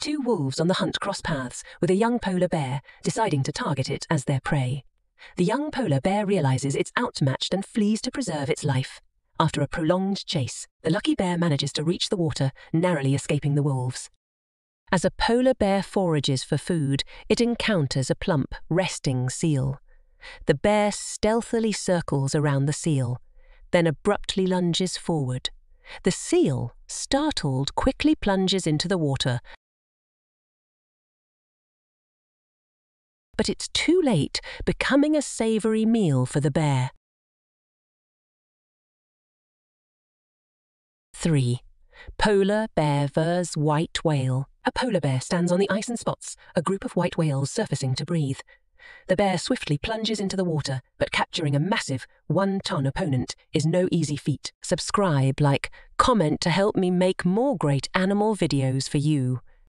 Two wolves on the hunt cross paths with a young polar bear, deciding to target it as their prey. The young polar bear realizes it's outmatched and flees to preserve its life. After a prolonged chase, the lucky bear manages to reach the water, narrowly escaping the wolves. As a polar bear forages for food, it encounters a plump, resting seal. The bear stealthily circles around the seal, then abruptly lunges forward. The seal, startled, quickly plunges into the water, but it's too late, becoming a savory meal for the bear. 3. Polar bear vs. white whale. A polar bear stands on the ice and spots a group of white whales surfacing to breathe. The bear swiftly plunges into the water, but capturing a massive, 1-ton opponent is no easy feat. Subscribe, like, comment to help me make more great animal videos for you.